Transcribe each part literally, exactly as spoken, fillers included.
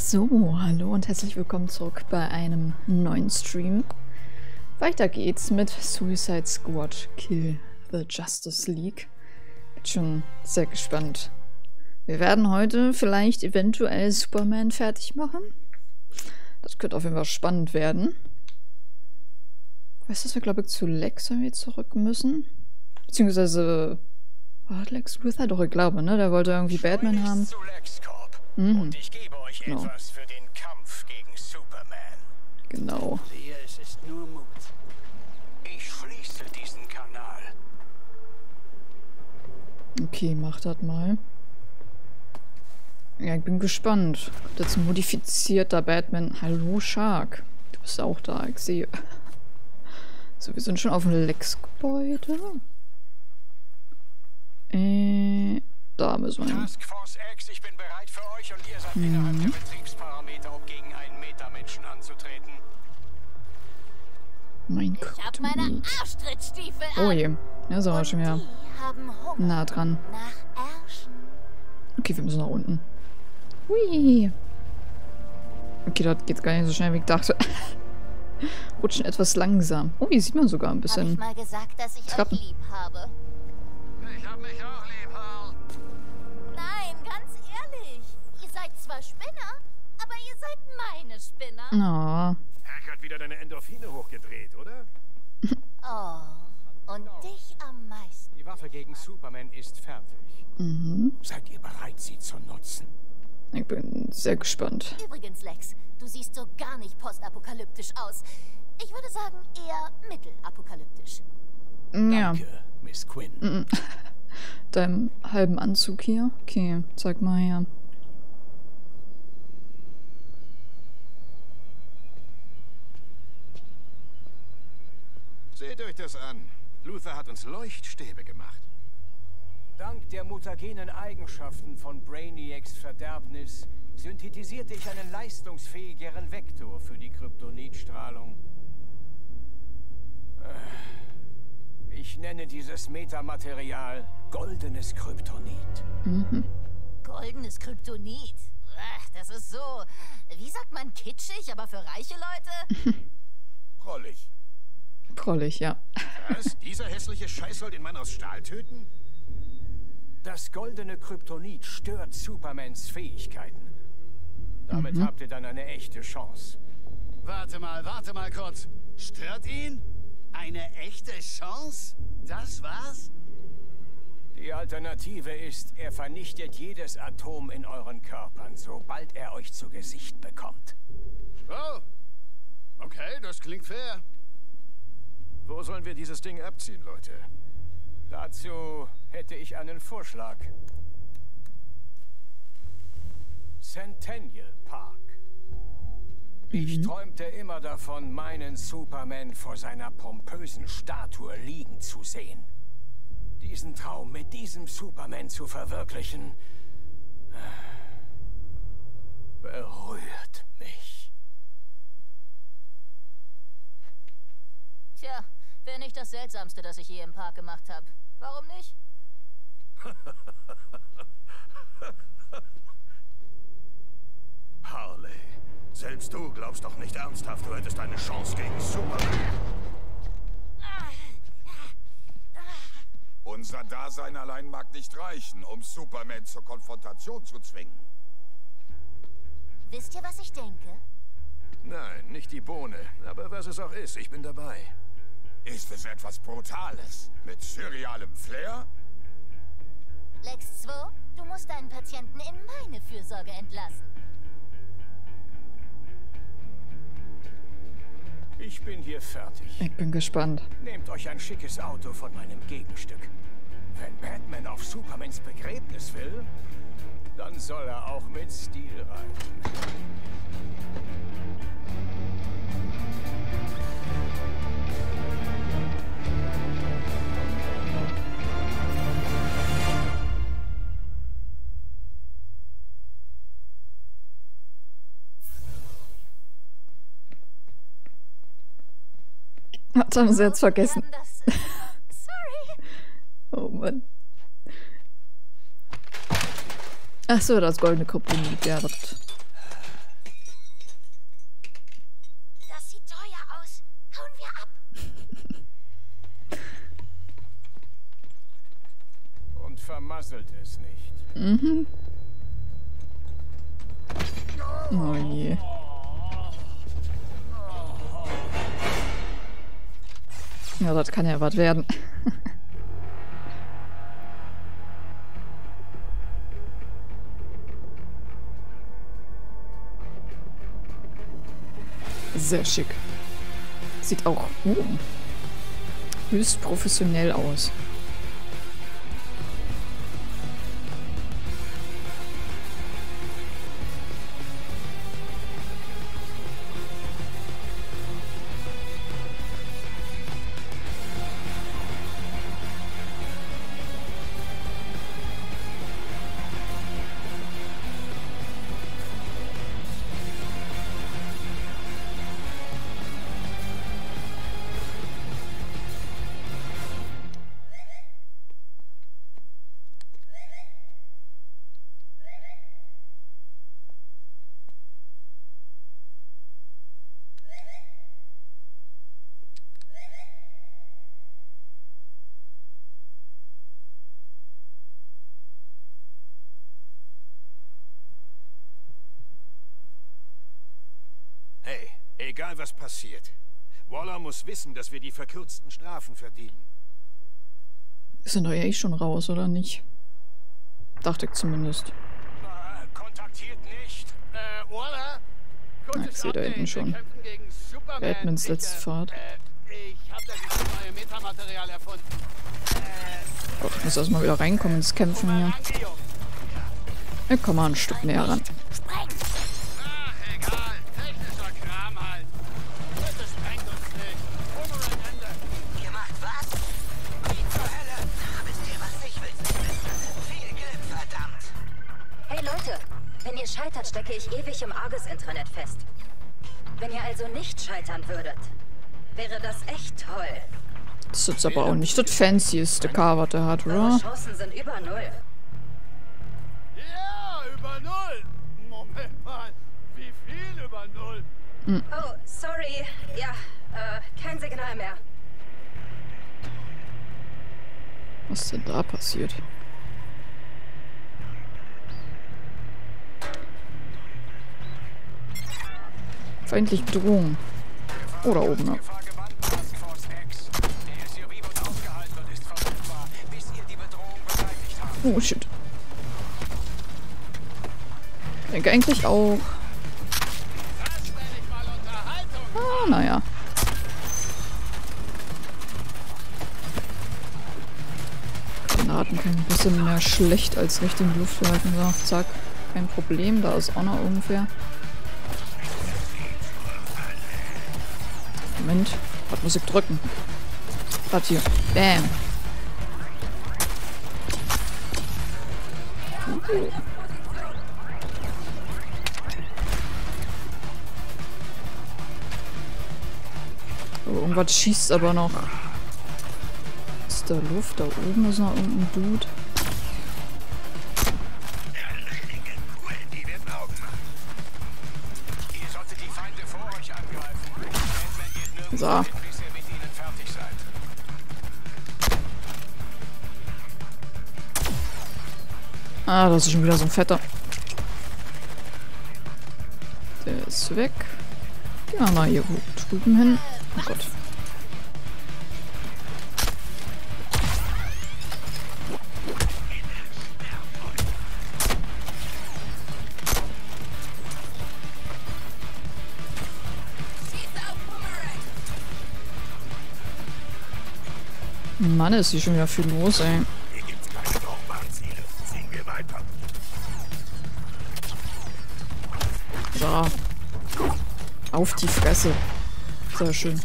So, hallo und herzlich willkommen zurück bei einem neuen Stream. Weiter geht's mit Suicide Squad Kill the Justice League. Bin schon sehr gespannt. Wir werden heute vielleicht eventuell Superman fertig machen. Das könnte auf jeden Fall spannend werden. Ich weiß, dass wir, glaube ich, zu Lex irgendwie zurück müssen. Beziehungsweise war Lex Luthor? Doch, ich glaube, ne? Der wollte irgendwie Batman haben. Und ich gebe euch genau. etwas für den Kampf gegen Superman. Genau. Siehe, es ist nur Mut. Ich schließe diesen Kanal. Okay, mach das mal. Ja, ich bin gespannt. Das modifizierter Batman. Hallo, Shark. Du bist auch da, ich sehe. So, wir sind schon auf dem Lex-Gebäude. Äh... Da müssen wir hin. Task Force X, ich bin bereit für euch und ihr seid mhm. innerhalb der Betriebsparameter, um gegen einen Metamenschen anzutreten. Mein Gott. Ich hab meine Arschtrittsstiefel an. Oh je. Ja, so war schon wieder nah dran. Okay, wir müssen nach unten. Hui. Okay, dort geht's gar nicht so schnell, wie ich dachte. Rutschen etwas langsam. Oh, hier sieht man sogar ein bisschen. Hab ich mal gesagt, dass ich euch lieb habe. Ich hab mich auch lieb, Harl. Nein, ganz ehrlich. Ihr seid zwar Spinner, aber ihr seid meine Spinner. Oh. Er hat wieder deine Endorphine hochgedreht, oder? Oh, und dich am meisten. Die Waffe gegen Superman ist fertig. Mhm. Seid ihr bereit, sie zu nutzen? Ich bin sehr gespannt. Übrigens, Lex, du siehst so gar nicht postapokalyptisch aus. Ich würde sagen, eher mittelapokalyptisch. Ja. Danke, Miss Quinn. Mm-mm. Deinem halben Anzug hier? Okay, zeig mal her. Seht euch das an. Luther hat uns Leuchtstäbe gemacht. Dank der mutagenen Eigenschaften von Brainiacs Verderbnis synthetisierte ich einen leistungsfähigeren Vektor für die Kryptonitstrahlung. Äh. Ich nenne dieses Metamaterial goldenes Kryptonit. Mhm. Goldenes Kryptonit? Das ist so, wie sagt man, kitschig, aber für reiche Leute? Prollig. Prollig, ja. Was? Dieser hässliche Scheiß soll den Mann aus Stahl töten? Das goldene Kryptonit stört Supermans Fähigkeiten. Damit mhm. habt ihr dann eine echte Chance. Warte mal, warte mal kurz. Stört ihn? Eine echte Chance? Das war's? Die Alternative ist, er vernichtet jedes Atom in euren Körpern, sobald er euch zu Gesicht bekommt. Oh, okay, das klingt fair. Wo sollen wir dieses Ding abziehen, Leute? Dazu hätte ich einen Vorschlag. Centennial Park. Ich träumte immer davon, meinen Superman vor seiner pompösen Statue liegen zu sehen. Diesen Traum mit diesem Superman zu verwirklichen, berührt mich. Tja, wäre nicht das Seltsamste, das ich je im Park gemacht habe. Warum nicht? Harley. Selbst du glaubst doch nicht ernsthaft, du hättest eine Chance gegen Superman. Unser Dasein allein mag nicht reichen, um Superman zur Konfrontation zu zwingen. Wisst ihr, was ich denke? Nein, nicht die Bohne. Aber was es auch ist, ich bin dabei. Ist es etwas Brutales? Mit surrealem Flair? Lex zwei, du musst deinen Patienten in meine Fürsorge entlassen. Ich bin hier fertig. Ich bin gespannt. Nehmt euch ein schickes Auto von meinem Gegenstück. Wenn Batman auf Supermans Begräbnis will, dann soll er auch mit Stil rein. Das haben sie jetzt vergessen. Oh Mann. Ach so, das goldene Kryptonit, ja, das vermasselt es nicht. Mhm. Oh je. Ja, das kann ja was werden. Sehr schick. Sieht auch uh, höchst professionell aus. Egal was passiert. Waller muss wissen, dass wir die verkürzten Strafen verdienen. Wir sind doch ja eh schon raus, oder nicht? Dachte ich zumindest. Äh, kontaktiert nicht. Äh, Waller? Na, ich sehe da hinten schon. Batmans letzte ich, äh, Fahrt. Äh, ich hab da dieses neue Metamaterial erfunden. Äh, Gott, ich muss erstmal wieder reinkommen ins Kämpfen hier. Ja, komm mal ein Stück näher ran. Scheitert, stecke ich ewig im Argus-Intranet fest. Wenn ihr also nicht scheitern würdet, wäre das echt toll. Das ist jetzt aber auch nicht das fancyeste Car, was er hat, oder? Die Chancen sind über null. Ja, über null. Moment mal, wie viel über null? Hm. Oh, sorry. Ja, äh, kein Signal mehr. Was ist denn da passiert? Feindliche Bedrohung. Oder oben, ne? Oh, shit. Ich denke eigentlich auch... Ah, naja. Granaten können ein bisschen mehr schlecht als recht in die Luft halten. So, zack. Kein Problem, da ist auch noch irgendwer. Moment, was muss ich drücken? Was hier? Bam! Uh. Oh, irgendwas schießt aber noch. Ist da Luft? Da oben ist noch irgendein Dude. So. Ah, das ist schon wieder so ein Fetter. Der ist weg. Gehen wir mal hier drüben hin. Oh Gott. Mann, ist hier schon wieder viel los, ey. Hier gibt's keine brauchbaren Ziele. Ziehen wir weiter. So. Auf die Fresse. Sehr schön.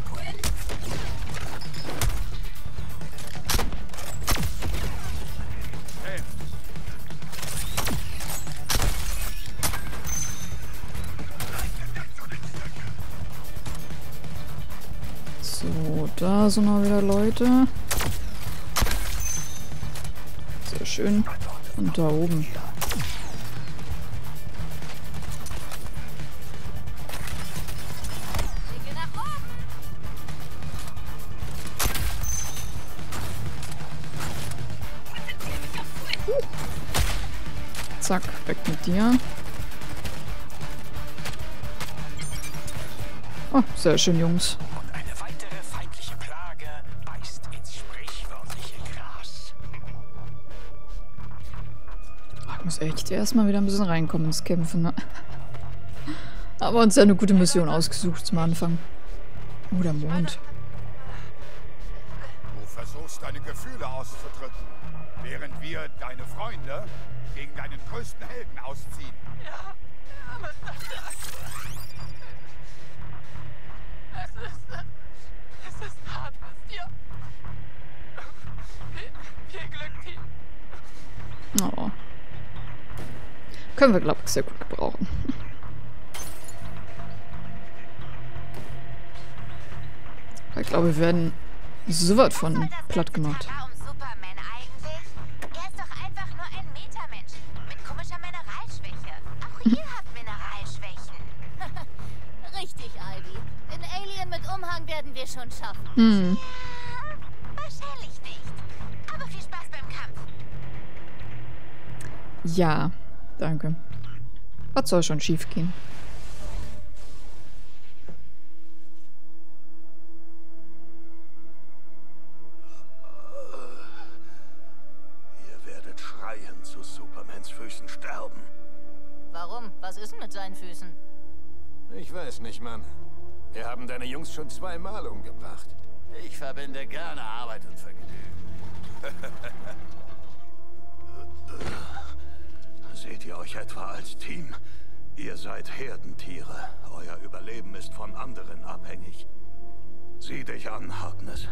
So, da sind noch wieder Leute. Schön. Und da oben. Zack, weg mit dir. Oh, sehr schön, Jungs. Und eine weitere feindliche Plage beißt ins sprichwörtliche Gras. Ich muss echt erstmal wieder ein bisschen reinkommen ins Kämpfen, ne? Haben wir uns ja eine gute Mission ausgesucht zum Anfang. Oh, der Mond. Du versuchst, deine Gefühle auszudrücken, während wir deine Freunde gegen deinen größten Helden ausziehen. Ja, aber das... Es ist, es ist hart, was dir... Viel, viel Glück, Team. Oh. Können wir, glaube ich, sehr gut gebrauchen. Ich glaube, wir werden so was von platt gemacht. Werden wir schon schaffen. Hm. Ja, wahrscheinlich nicht. Aber viel Spaß beim Kampf. Ja, danke. Was soll schon schief gehen? Ihr werdet schreien zu Supermans Füßen sterben. Warum? Was ist denn mit seinen Füßen? Ich weiß nicht, Mann. Wir haben deine Jungs schon zweimal umgebracht. Ich verbinde gerne Arbeit und Vergnügen. Seht ihr euch etwa als Team? Ihr seid Herdentiere. Euer Überleben ist von anderen abhängig. Sieh dich an, Harkness.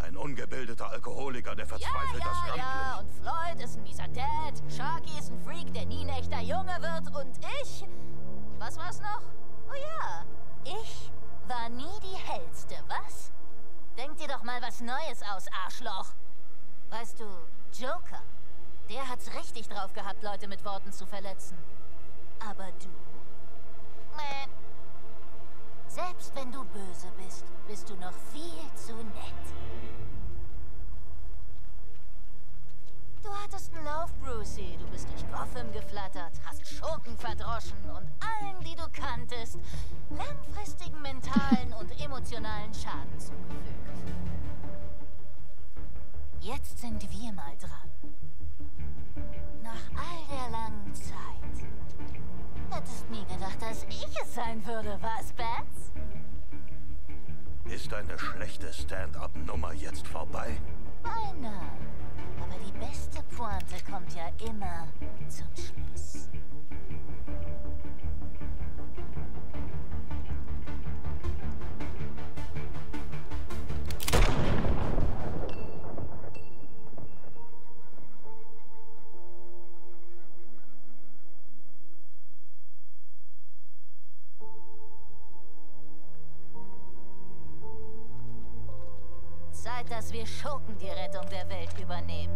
Ein ungebildeter Alkoholiker, der verzweifelt das Land. Ja, ja, ja. Und Floyd ist ein mieser Dad. Sharky ist ein Freak, der nie ein echter Junge wird. Und ich? Was war's noch? Oh ja, ich... war nie die hellste, was? Denk dir doch mal was Neues aus, Arschloch. Weißt du, Joker, der hat's richtig drauf gehabt, Leute mit Worten zu verletzen. Aber du? Mäh. Selbst wenn du böse bist, bist du noch viel zu nett. Du hattest einen Lauf, Brucey. Du bist durch Gotham geflattert, hast Schurken verdroschen und allen, die du kanntest, langfristigen mentalen und emotionalen Schaden zugefügt. Jetzt sind wir mal dran. Nach all der langen Zeit. Hättest nie gedacht, dass ich es sein würde, was, Bats? Ist deine schlechte Stand-up-Nummer jetzt vorbei? Beinahe. Aber die beste Pointe kommt ja immer zum Schluss. Zeit, dass wir Schurken die Rettung der Welt übernehmen.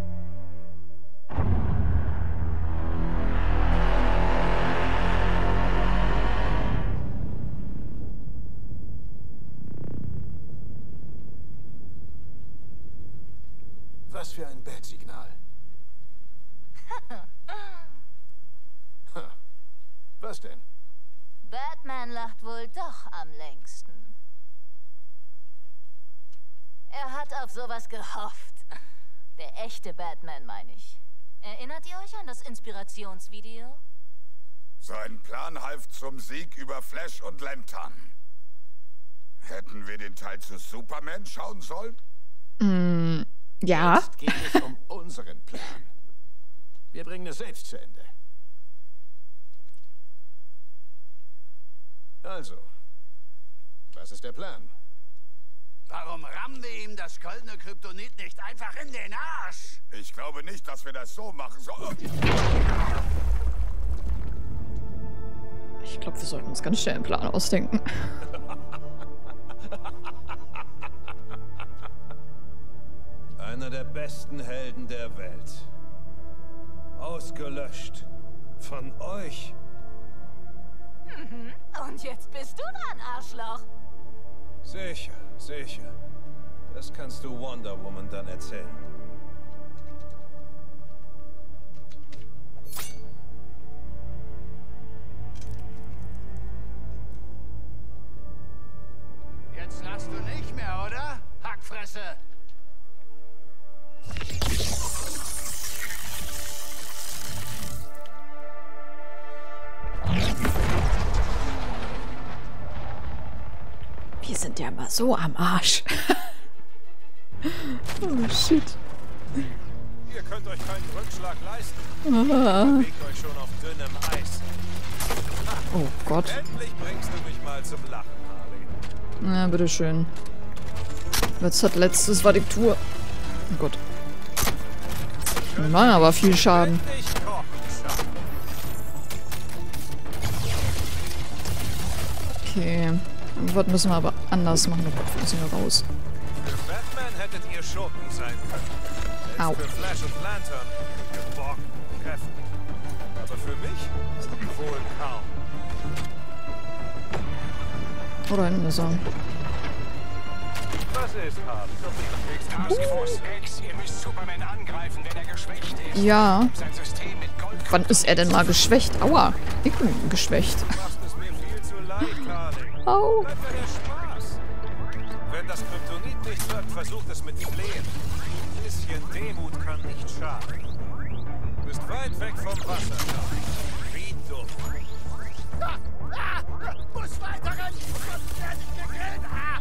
Was für ein Bat-Signal. Was denn? Batman lacht wohl doch am längsten. Er hat auf sowas gehofft. Der echte Batman, meine ich. Erinnert ihr euch an das Inspirationsvideo? Sein Plan half zum Sieg über Flash und Lantern. Hätten wir den Teil zu Superman schauen sollen? Mm, ja. Jetzt geht es um unseren Plan. Wir bringen es selbst zu Ende. Also, was ist der Plan? Warum rammen wir ihm das goldene Kryptonit nicht einfach in den Arsch? Ich glaube nicht, dass wir das so machen sollen. Ich glaube, wir sollten uns ganz schnell einen Plan ausdenken. Einer der besten Helden der Welt. Ausgelöscht. Von euch. Mhm. Und jetzt bist du dran, Arschloch. Sicher, sicher. Das kannst du Wonder Woman dann erzählen. Fresse! Wir sind ja mal so am Arsch. Oh, shit. Ihr könnt euch keinen Rückschlag leisten. Ah. Bewegt euch schon auf dünnem Eis. Ha, oh Gott. Endlich bringst du mich mal zum Lachen, Harley. Na, bitteschön. Jetzt hat letztes war die Tour. Oh Gott. Wir machen aber viel Schaden. Okay. Was müssen wir aber anders machen? Da müssen wir raus. Für Batman hättet ihr Schurken sein können. Au. Für Flash und Lantern mit geborgten Kräften. Aber für mich wohl kaum. Oder hinten ist er. Was ist, Harley? Task Force X, ihr müsst Superman angreifen, wenn er geschwächt ist. Ja. Sein System mit Gold. Wann ist er denn mal geschwächt? Aua. Ich bin geschwächt. Au. Wenn das Kryptonit nicht wirkt, versucht es mit Flehen. Ein bisschen Demut kann nicht schaden. Du bist weit weg vom Wasser. Wie dumm. Ah, ah, muss weiter ran. Sonst werde ich gegrillt. Ah.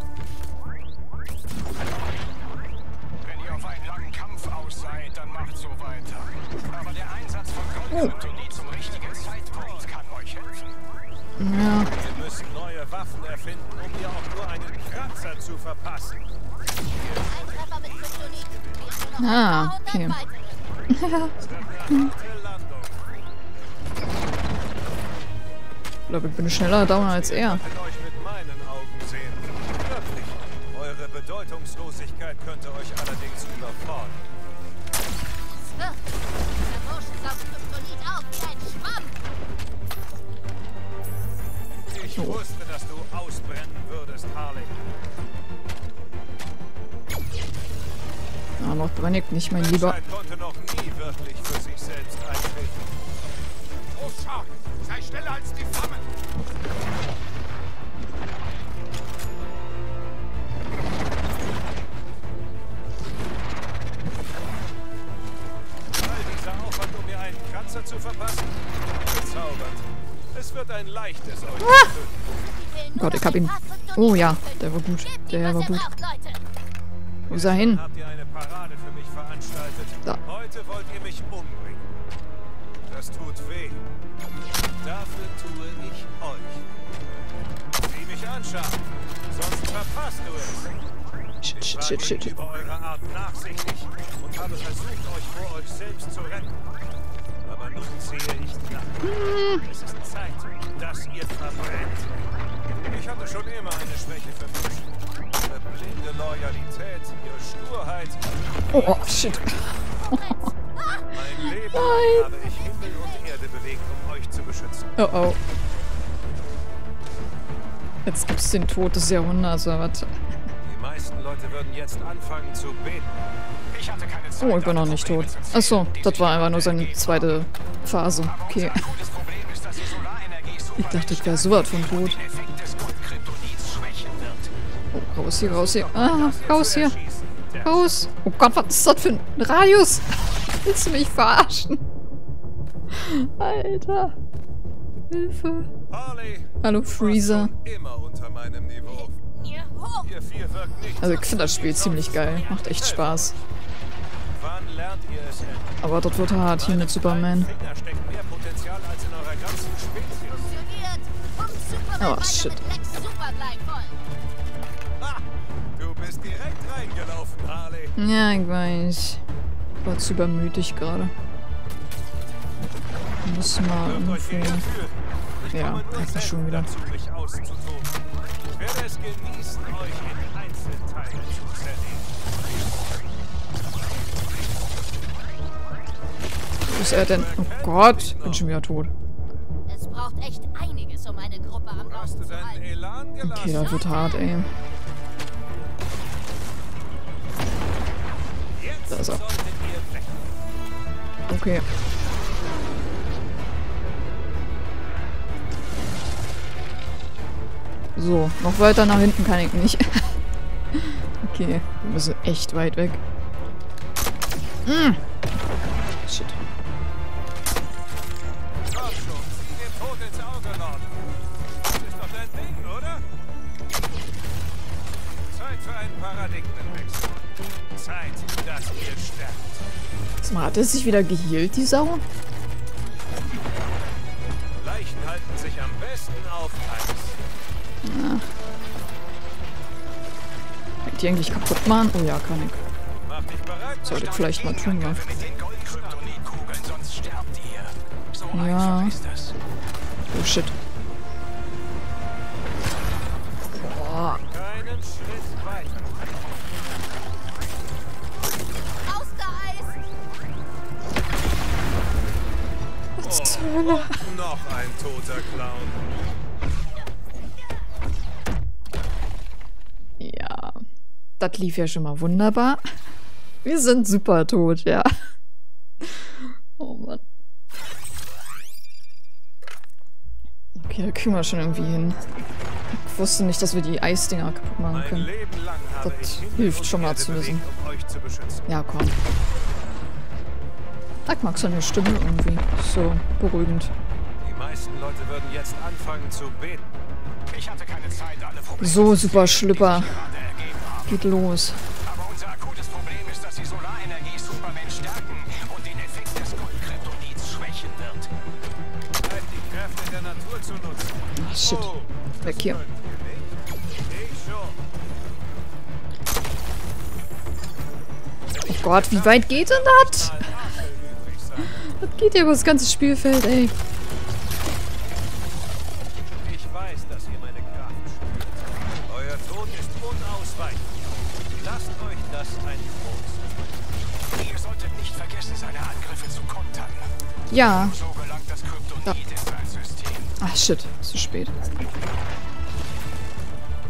Wenn ihr auf einen langen Kampf aus seid, dann macht so weiter. Aber der Einsatz von Goldkryptonit zum richtigen Zeitpunkt kann euch helfen. Ja. Wir müssen neue Waffen erfinden, um ihr auch nur einen Kratzer zu verpassen. Ah, okay. Ich glaube, ich bin schneller down als er. Eure Bedeutungslosigkeit könnte euch allerdings überfordern. Der Bursche saugt Kryptonit auf wie ein Schwamm. Ich wusste, dass du ausbrennen würdest, Harley. Aber noch brenne ich nicht, mein Lieber. Menschheit konnte noch nie wirklich für sich selbst eintreten. Oh, Shark, sei schneller als die Flammen! All dieser Aufwand, um mir einen Kratzer zu verpassen? Bezaubert. Es wird ein leichtes euch. Ah! Oh Gott, ich hab ihn. Oh ja, der war gut. Der war gut. Wo ist er hin? Habt ihr eine Parade für mich veranstaltet? Da. Heute wollt ihr mich umbringen. Das tut weh. Dafür tue ich euch. Sieh mich an, Shark. Sonst verpasst du es. Shit, shit, shit, shit. Ich war gegenüber eurer Art nachsichtig und habe versucht, euch vor euch selbst zu retten. Aber nun sehe ich nach. Es ist Zeit, dass ihr verbrennt. Ich hatte schon immer eine Schwäche für Menschen. Ihre blinde Loyalität, ihre Sturheit. Oh, shit. Mein Leben Nein. habe ich Himmel und Erde bewegt, um euch zu beschützen. Oh, oh. Jetzt gibt's den Tod des Jahrhunderts, oder was? Die meisten Leute würden jetzt anfangen zu beten. Ich hatte keine Zeit, oh, ich bin noch nicht tot. Achso, das war einfach nur seine zweite Phase. Okay. Ich dachte, ich wäre so was von tot. Oh, raus hier, raus hier. Ah, raus hier. Raus. Oh Gott, was ist das für ein Radius? Willst du mich verarschen? Alter. Hilfe. Hallo, Freezer. Also ich finde das Spiel ziemlich geil. Macht echt Spaß. Aber das wird hart hier mit Superman. Oh, shit. Ja, ich weiß. Ich war zu übermütig gerade. Muss mal irgendwo... Ja, das schon wieder. Ich werde es genießen, euch in Einzelteile zu zerlegen. Wo ist er denn? Oh Gott, ich bin schon wieder tot. Es braucht echt einiges, um eine Gruppe am Laufen zu halten. Okay, das wird hart, ey. Da ist er. Okay. So, noch weiter nach hinten kann ich nicht. Okay, wir müssen echt weit weg. Mm. Shit. Hat er sich wieder geheilt, die Sau? Leichen halten sich am besten auf Eis. Kann ich die eigentlich kaputt machen? Oh ja, kann ich. Sollte ich vielleicht mal tun, ja. Ja. Oh shit. Boah. Keinen Schritt weiter. Oh, noch ein toter Clown. Ja, das lief ja schon mal wunderbar. Wir sind super tot, ja. Oh Mann. Okay, da kriegen wir schon irgendwie hin. Ich wusste nicht, dass wir die Eisdinger kaputt machen können. Das hilft schon mal zu wissen. Ja, komm. Sag mal, seine Stimme irgendwie. So beruhigend. Die meisten Leute würden jetzt anfangen zu beten. Ich hatte keine Zeit, alle Probleme. So, super Schlüpper. Geht los. Aber unser akutes Problem ist, dass die Solarenergie Superman stärken und den Effekt des Gold-Kryptonits schwächen wird. Bleibt die Kräfte der Natur zu nutzen. Ach, shit. Oh, weg hier. Oh Gott, wie weit geht denn das? Das geht ja über das ganze Spielfeld, ey. Ich weiß, dass ihr meine Kraft spürt. Euer Tod ist unausweichlich. Lasst euch das ein Trost. Ihr solltet nicht vergessen, seine Angriffe zu kontern. Ja. So gelangt das Kryptonit in sein System. Ach shit, zu spät.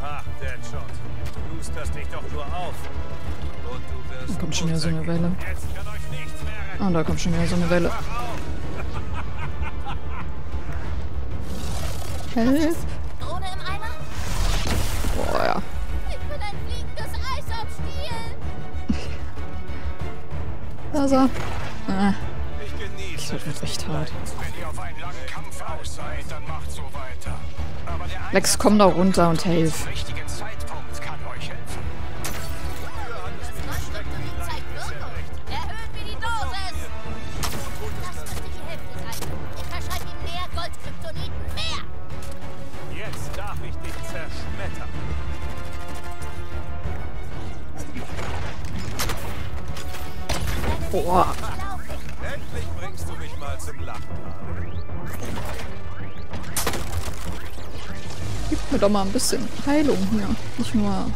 Ach, Deadshot. Du tust das dich doch nur auf. Und du wirst. Da kommt schon wieder so eine Welle. Jetzt kann euch nichts mehr. Ah, oh, da kommt schon wieder so eine Welle. Hä? Boah, ja. Ich bin ein fliegendes Eis am Stiel. Da so. Ah. Das wird echt hart. Lex, komm da runter und hilf. Boah. Endlich bringst du mich mal zum Lachen. Gib mir doch mal ein bisschen Heilung hier. Nicht nur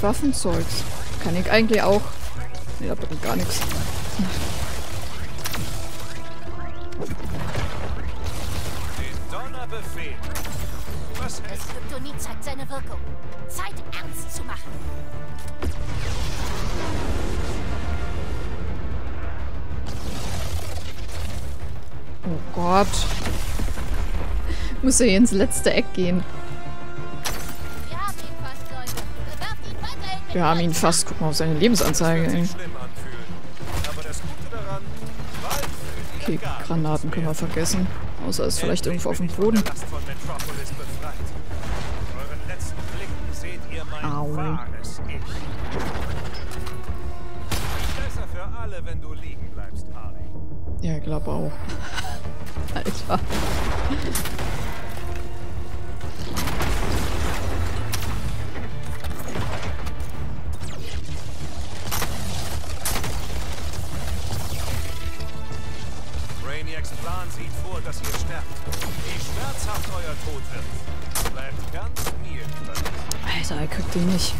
Waffenzeugs. Kann ich eigentlich auch. Ne, da bringt gar nichts. Den Donnerbefehl. Was hält? Das Kryptonit zeigt seine Wirkung. Zeit, ernst zu machen. Oh Gott. Ich muss ja hier ins letzte Eck gehen. Wir haben ihn fast. Guck mal auf seine Lebensanzeige, ey. Okay, Granaten können wir vergessen. Außer es ist vielleicht irgendwo auf dem Boden. Au. Ja, ich glaube auch. Alter. Brainiacs Plan sieht vor, dass ihr sterbt. Wie schmerzhaft euer Tod wird. Bleibt ganz mir überlassen. Alter, ich krieg den nicht.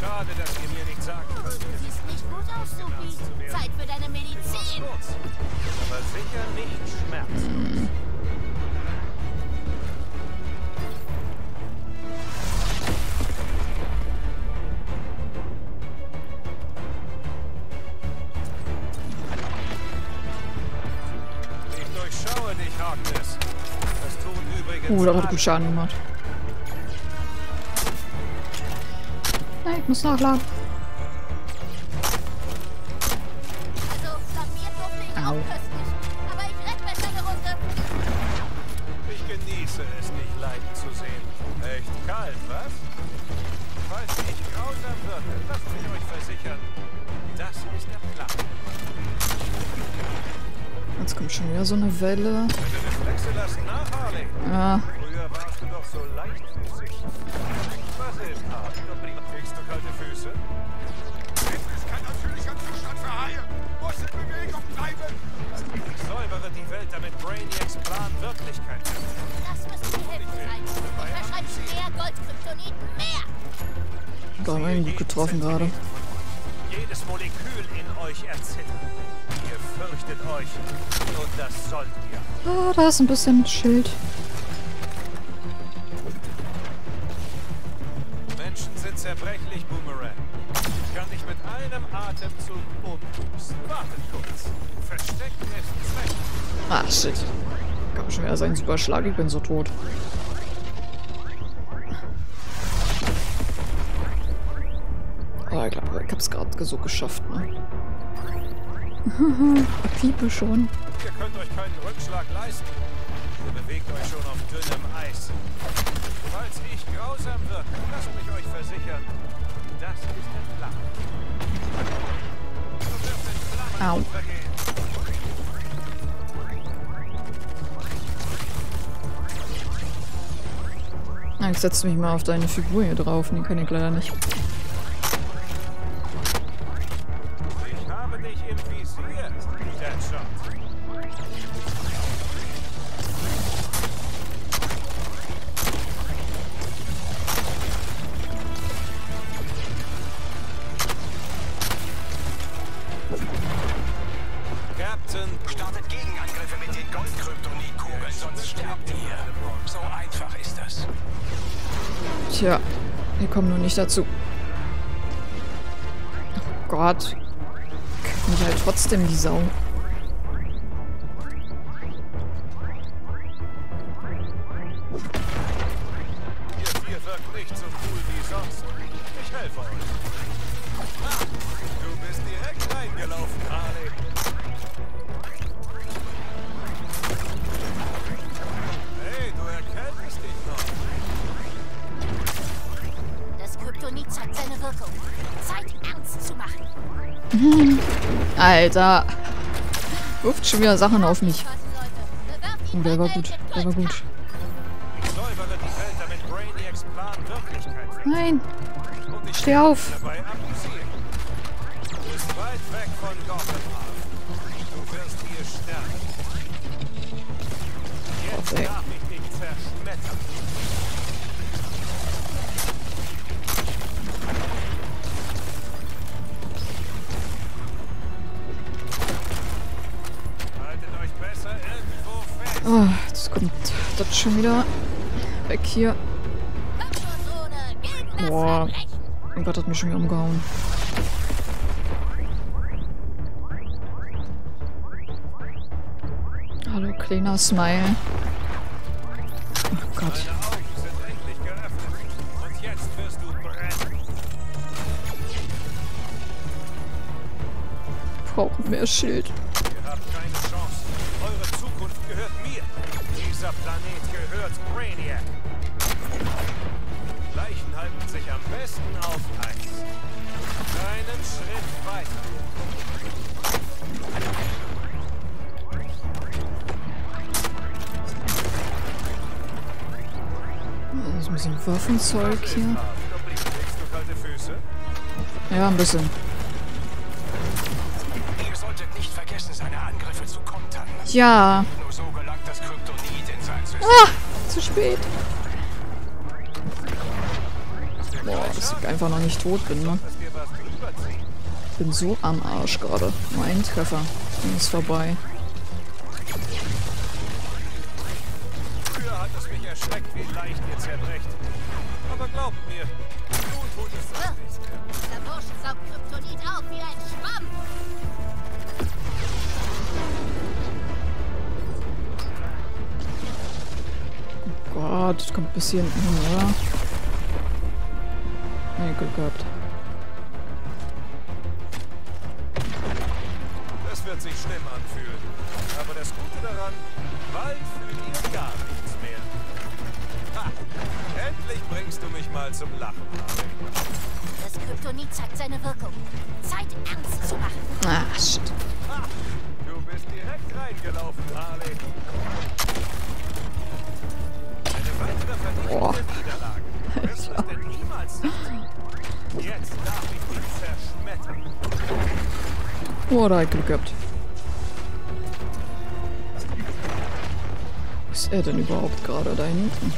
Schade, dass ihr mir nicht sagen könnt. Du siehst nicht gut aus, Sophie. Zeit für deine Medizin. Aber sicher nicht schmerzhaft. Ich durchschaue dich, Harkness. Das tun übrigens. Oh, da hat gut Schaden gemacht. ich muss nachladen. Also, von mir durfte ich auch köstlich, aber ich renn besser eine Runde. Ich genieße es, dich leiden zu sehen. Echt kalt, was? Falls ich grausam würde, lasst mich euch versichern. Das ist der Plan. Jetzt kommt schon wieder so eine Welle. Deine Reflexe lassen nach, Harley. Ja. Früher warst du doch so leichtfüßig. Was ist, Harley? Kriegst du kalte Füße? Es kann natürlich ein Zustand für Haie. Muss in Bewegung bleiben. Ich säubere die Welt, damit Brainiacs Plan Wirklichkeit ist. Das müssen die Hilfe sein. Ich verschreibe mehr Gold, Kryptonit, mehr. Da haben wir ihn gut getroffen gerade. Jedes Molekül in euch erzittert. Ihr fürchtet euch. Und das sollt ihr. Ah, da ist ein bisschen Schild. Menschen sind zerbrechlich, Boomerang. Ich kann dich mit einem Atemzug umpusten. Wartet kurz. Versteckt ist Zweck. Ah, shit. Kann man schon wieder sagen, super Schlag, ich bin so tot. Aber ich glaube, ich hab's gerade so geschafft, ne? Piepe schon. Ihr könnt euch keinen Rückschlag leisten. Ihr bewegt euch schon auf dünnem Eis. Falls ich grausam wirke, lasst mich euch versichern, das ist ein Plan. So dürft in Flammen untergehen. Na, ich setze mich mal auf deine Figur hier drauf, die kann ich leider nicht. Tja, wir kommen nur nicht dazu. Oh Gott. Kackt mich halt trotzdem die Sau. Ihr vier wirkt nicht so cool wie sonst. Ich helfe euch. Ah, du bist direkt reingelaufen, Harley. Hey, du erkennst dich noch. Kryptonit zeigt seine Wirkung. Zeit, ernst zu machen. Alter. Wirft schon wieder Sachen auf mich. Oh, der war gut. Der war gut. Nein. Steh auf. Oh, ey. Oh, jetzt kommt das schon wieder weg hier. Boah, mein Gott, hat mich schon wieder umgehauen. Hallo, kleiner Smile. Oh Gott. Wir brauchen mehr Schild. Dieser Planet gehört Brainiac. Leichen halten sich am besten auf Eis. Einen Schritt weiter. Das ist ein bisschen Waffenzeug hier. Ja, ein bisschen. Ihr solltet nicht vergessen, seine Angriffe zu kontern. Ja. Ah, zu spät. Boah, dass ich einfach noch nicht tot bin, ne? Bin so am Arsch gerade. Nur ein Treffer. Dann ist vorbei. Früher hat es mich erschreckt, wie leicht ihr zerbrecht. Aber glaubt mir, nun tut es das nicht mehr. Der Bursch saugt Kryptonit auf wie ein Schwamm. Gott, das kommt bis hier hinten hin, oder? Nee, Glück gehabt. wird sich schlimm anfühlen. Aber das Gute daran, bald fühlt ihr gar nichts mehr. Ha! Endlich bringst du mich mal zum Lachen. Das Kryptonit zeigt seine Wirkung. Zeit, ernst zu machen. Ach, shit. Ha! Du bist direkt reingelaufen, Harley. Eine weitere vernichtende Niederlage. Wirst du es denn niemals nicht? Jetzt darf ich dich zerschmettern. Oh, da hab ich Glück gehabt. Was ist er denn überhaupt gerade da hinten?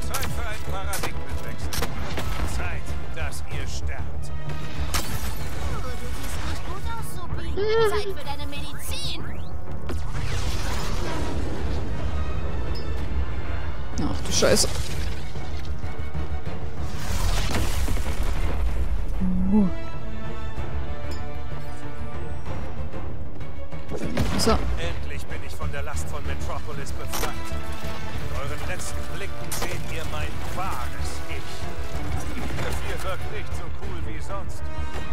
Zeit für einen Paradigmenwechsel. Zeit, dass ihr sterbt. Oh, du siehst nicht gut aus, Subi. Zeit für deine Medizin. Ach du Scheiße. So. Endlich bin ich von der Last von Metropolis befreit. Mit euren letzten Blicken seht ihr mein wahres Ich. Das hier wirkt nicht so cool wie sonst.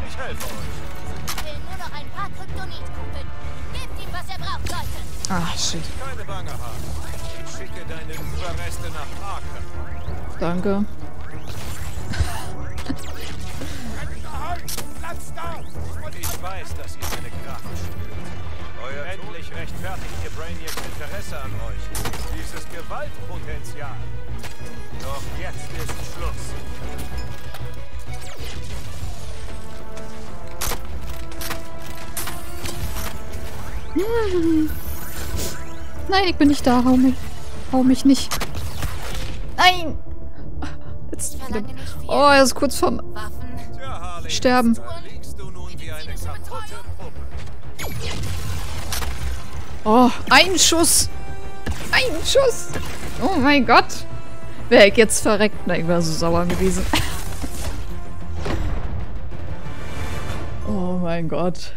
Ich helfe euch. Ich will nur noch ein paar Kryptonitkugeln. Gebt ihm, was er braucht, Leute. Ach, shit. Keine Bange haben. Ich schicke deine Überreste nach Arkham. Danke. Ich weiß, dass ihr meine Kraft spürt. Endlich rechtfertigt ihr Brainiacs Interesse an euch. Dieses Gewaltpotenzial. Doch jetzt ist Schluss. Nein, ich bin nicht da. Hau mich, hau mich nicht. Nein! Jetzt wieder. Oh, er ist kurz vorm Sterben. Oh, ein Schuss! Ein Schuss! Oh mein Gott! Wäre ich jetzt verreckt? Na, ich wäre so sauer gewesen. Oh mein Gott.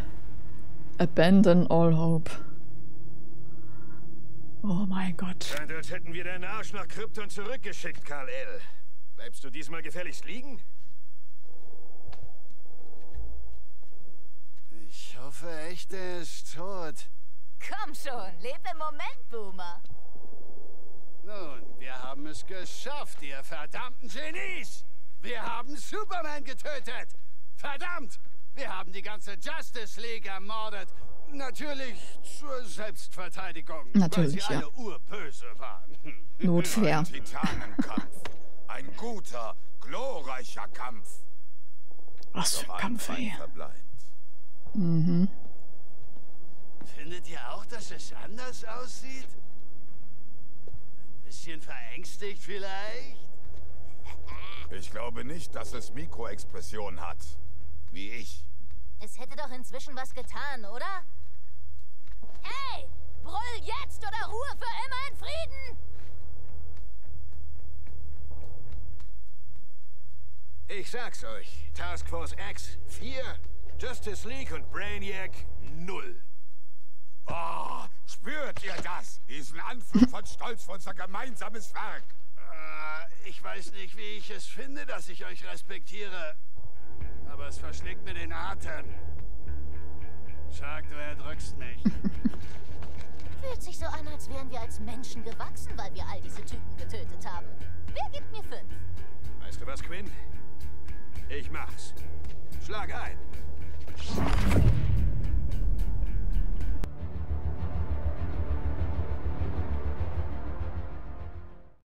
Abandon all hope. Oh mein Gott. Als hätten wir deinen Arsch nach Krypton zurückgeschickt, Karl L. Bleibst du diesmal gefälligst liegen? Ich hoffe echt, er ist tot. Komm schon, leb im Moment, Boomer. Nun, wir haben es geschafft, ihr verdammten Genies! Wir haben Superman getötet! Verdammt! Wir haben die ganze Justice League ermordet. Natürlich zur Selbstverteidigung, natürlich, weil sie ja alle urböse waren. Notwehr. Ein Titanenkampf. Ein guter, glorreicher Kampf. Was für ein Kampf, ey. Mhm. Findet ihr auch, dass es anders aussieht? Ein bisschen verängstigt vielleicht? Ich glaube nicht, dass es Mikroexpressionen hat. Wie ich. Es hätte doch inzwischen was getan, oder? Hey! Brüll jetzt oder Ruhe für immer in Frieden! Ich sag's euch. Task Force X, vier. Justice League und Brainiac, null. Oh, spürt ihr das? Diesen Anflug von Stolz für unser gemeinsames Werk. Äh, ich weiß nicht, wie ich es finde, dass ich euch respektiere. Aber es verschlägt mir den Atem. Shark, du erdrückst mich. Fühlt sich so an, als wären wir als Menschen gewachsen, weil wir all diese Typen getötet haben. Wer gibt mir fünf? Weißt du was, Quinn? Ich mach's. Schlag ein.